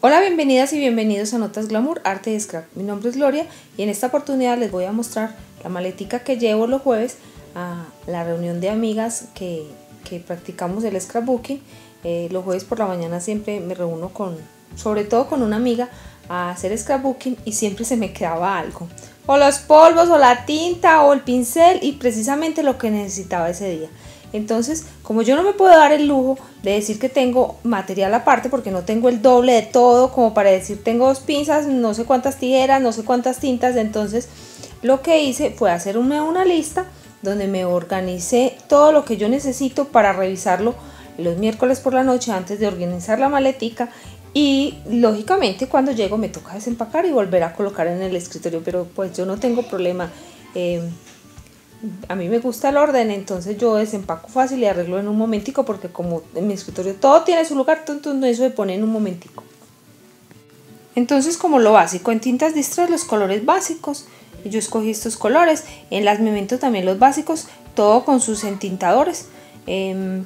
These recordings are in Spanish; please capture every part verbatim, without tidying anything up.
Hola, bienvenidas y bienvenidos a Notas Glamour, Arte y Scrap. Mi nombre es Gloria y en esta oportunidad les voy a mostrar la maletica que llevo los jueves a la reunión de amigas que, que practicamos el scrapbooking. Eh, los jueves por la mañana siempre me reúno con, sobre todo con una amiga, a hacer scrapbooking y siempre se me quedaba algo. O los polvos, o la tinta, o el pincel y precisamente lo que necesitaba ese día. Entonces, como yo no me puedo dar el lujo de decir que tengo material aparte porque no tengo el doble de todo como para decir tengo dos pinzas, no sé cuántas tijeras, no sé cuántas tintas, entonces lo que hice fue hacer una, una lista donde me organicé todo lo que yo necesito para revisarlo los miércoles por la noche antes de organizar la maletica. Y lógicamente cuando llego me toca desempacar y volver a colocar en el escritorio, pero pues yo no tengo problema. eh, A mí me gusta el orden, entonces yo desempaco fácil y arreglo en un momentico porque como en mi escritorio todo tiene su lugar, entonces eso se pone en un momentico. Entonces, como lo básico, en tintas Distress los colores básicos, yo escogí estos colores, en las Memento también los básicos, todo con sus entintadores, eh,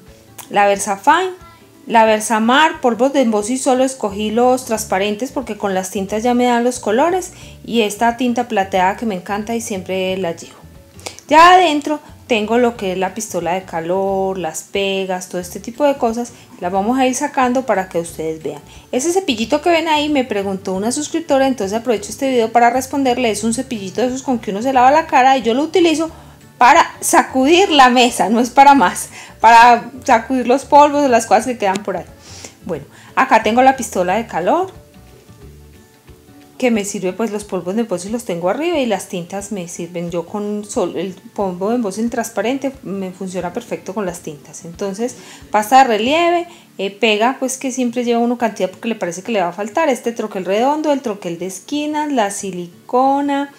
la Versafine, la Versamar, polvos de emboss y solo escogí los transparentes porque con las tintas ya me dan los colores, y esta tinta plateada que me encanta y siempre la llevo. Ya adentro tengo lo que es la pistola de calor, las pegas, todo este tipo de cosas. Las vamos a ir sacando para que ustedes vean. Ese cepillito que ven ahí me preguntó una suscriptora, entonces aprovecho este video para responderle. Es un cepillito de esos con que uno se lava la cara y yo lo utilizo para sacudir la mesa, no es para más. Para sacudir los polvos o las cosas que quedan por ahí. Bueno, acá tengo la pistola de calor que me sirve, pues los polvos de emboss los tengo arriba y las tintas me sirven. Yo con sol, el polvo de emboss transparente me funciona perfecto con las tintas. Entonces, pasta de relieve, eh, pega, pues que siempre lleva uno cantidad porque le parece que le va a faltar. Este troquel redondo, el troquel de esquinas, la silicona,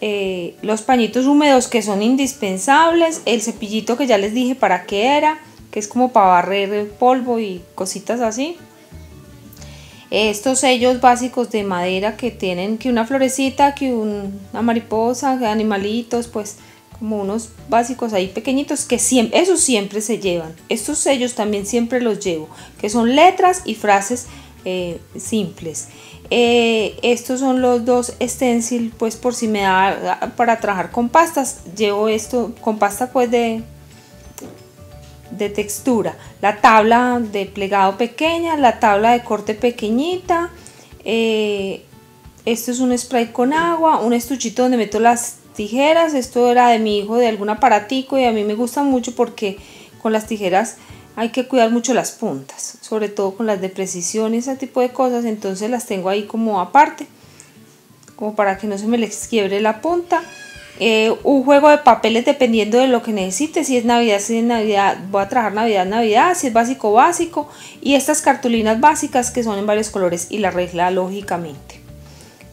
eh, los pañitos húmedos que son indispensables, el cepillito que ya les dije para qué era, que es como para barrer el polvo y cositas así. Estos sellos básicos de madera que tienen que una florecita, que un, una mariposa, que animalitos, pues como unos básicos ahí pequeñitos que siempre, esos siempre se llevan. Estos sellos también siempre los llevo, que son letras y frases eh, simples. Eh, estos son los dos stencil, pues por si me da para trabajar con pastas, llevo esto con pasta pues de... de textura, la tabla de plegado pequeña, la tabla de corte pequeñita, eh, esto es un spray con agua, un estuchito donde meto las tijeras, esto era de mi hijo de algún aparatico y a mí me gusta mucho porque con las tijeras hay que cuidar mucho las puntas, sobre todo con las de precisión y ese tipo de cosas, entonces las tengo ahí como aparte, como para que no se me les quiebre la punta. Eh, un juego de papeles dependiendo de lo que necesite, si es navidad, si es navidad, voy a trabajar navidad, navidad, si es básico, básico, y estas cartulinas básicas que son en varios colores y la regla lógicamente.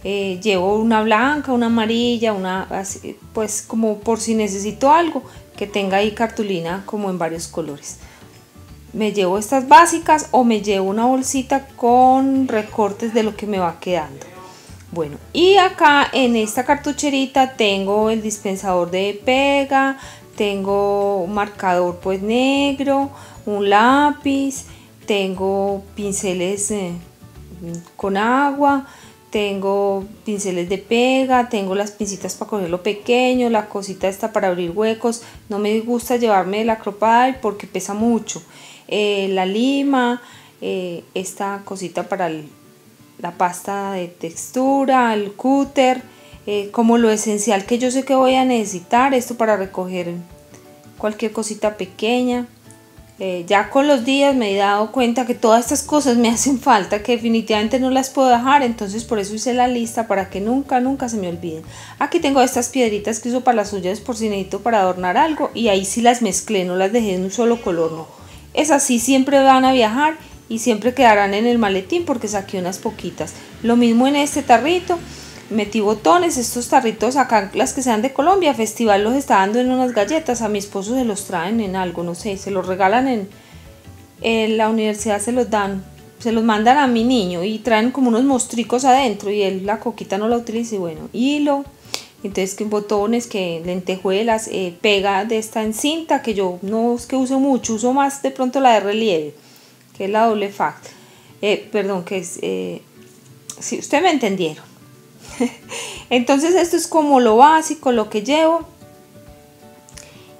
Eh, llevo una blanca, una amarilla, una así, pues como por si necesito algo que tenga ahí cartulina como en varios colores. Me llevo estas básicas o me llevo una bolsita con recortes de lo que me va quedando. Bueno, y acá en esta cartucherita tengo el dispensador de pega, tengo un marcador pues negro, un lápiz, tengo pinceles eh, con agua, tengo pinceles de pega, tengo las pincitas para coger lo pequeño, la cosita esta para abrir huecos, no me gusta llevarme el acropile porque pesa mucho, eh, la lima, eh, esta cosita para el... la pasta de textura, el cúter, eh, como lo esencial que yo sé que voy a necesitar, esto para recoger cualquier cosita pequeña. Eh, ya con los días me he dado cuenta que todas estas cosas me hacen falta, que definitivamente no las puedo dejar, entonces por eso hice la lista para que nunca, nunca se me olviden. Aquí tengo estas piedritas que uso para las uñas por si necesito para adornar algo y ahí sí las mezclé, no las dejé en un solo color, no. Esas sí siempre van a viajar y siempre quedarán en el maletín porque saqué unas poquitas. Lo mismo en este tarrito, metí botones, estos tarritos acá, las que sean de Colombia, Festival los está dando en unas galletas, a mi esposo se los traen en algo, no sé, se los regalan en, en la universidad, se los dan, se los mandan a mi niño y traen como unos mostricos adentro y él la coquita no la utiliza y bueno, hilo, entonces que botones, que lentejuelas, eh, pega de esta en cinta que yo no es que uso mucho, uso más de pronto la de relieve, que es la doble fact, eh, perdón, que es, eh, si ustedes me entendieron. Entonces esto es como lo básico, lo que llevo.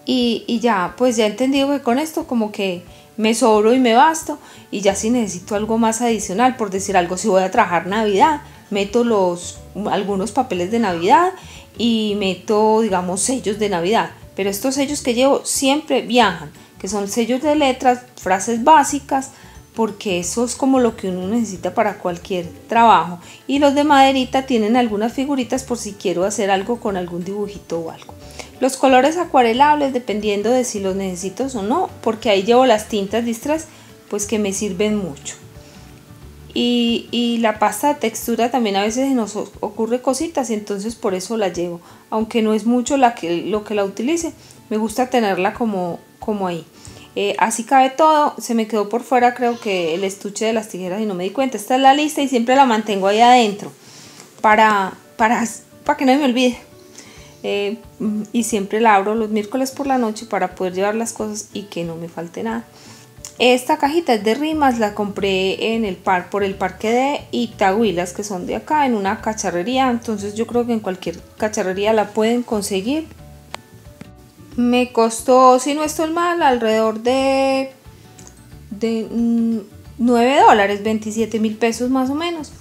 Y, y ya, pues ya he entendido que con esto como que me sobro y me basto. Y ya si necesito algo más adicional, por decir algo, si voy a trabajar Navidad, meto los, algunos papeles de Navidad y meto, digamos, sellos de Navidad. Pero estos sellos que llevo siempre viajan, que son sellos de letras, frases básicas, porque eso es como lo que uno necesita para cualquier trabajo. Y los de maderita tienen algunas figuritas por si quiero hacer algo con algún dibujito o algo. Los colores acuarelables, dependiendo de si los necesito o no, porque ahí llevo las tintas Distress, pues que me sirven mucho. Y, y la pasta de textura también a veces nos ocurre cositas, entonces por eso la llevo. Aunque no es mucho la que, lo que la utilice, me gusta tenerla como, como ahí. Eh, así cabe todo. Se me quedó por fuera, creo que el estuche de las tijeras y no me di cuenta. Esta es la lista y siempre la mantengo ahí adentro para, para, para que no me olvide. Eh, y siempre la abro los miércoles por la noche para poder llevar las cosas y que no me falte nada. Esta cajita es de rimas, la compré en el par, por el parque de Itahuilas, que son de acá, en una cacharrería. Entonces yo creo que en cualquier cacharrería la pueden conseguir. Me costó, si no estoy mal, alrededor de, de mm, nueve dólares, veintisiete mil pesos más o menos,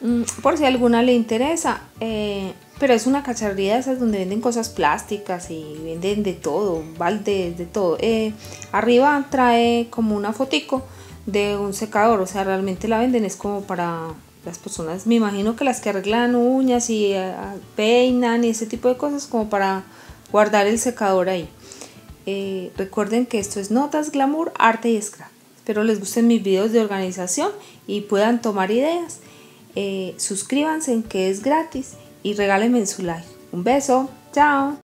mm, por si a alguna le interesa. Eh, pero es una cacharrería de esas donde venden cosas plásticas y venden de todo, baldes, de todo. Eh, arriba trae como una fotico de un secador, o sea, realmente la venden, es como para las personas, me imagino que las que arreglan uñas y eh, peinan y ese tipo de cosas, como para guardar el secador ahí. Eh, recuerden que esto es Notas Glamour, Arte y Scrap. Espero les gusten mis videos de organización y puedan tomar ideas. Eh, suscríbanse, que es gratis, y regálenme su like. Un beso, chao.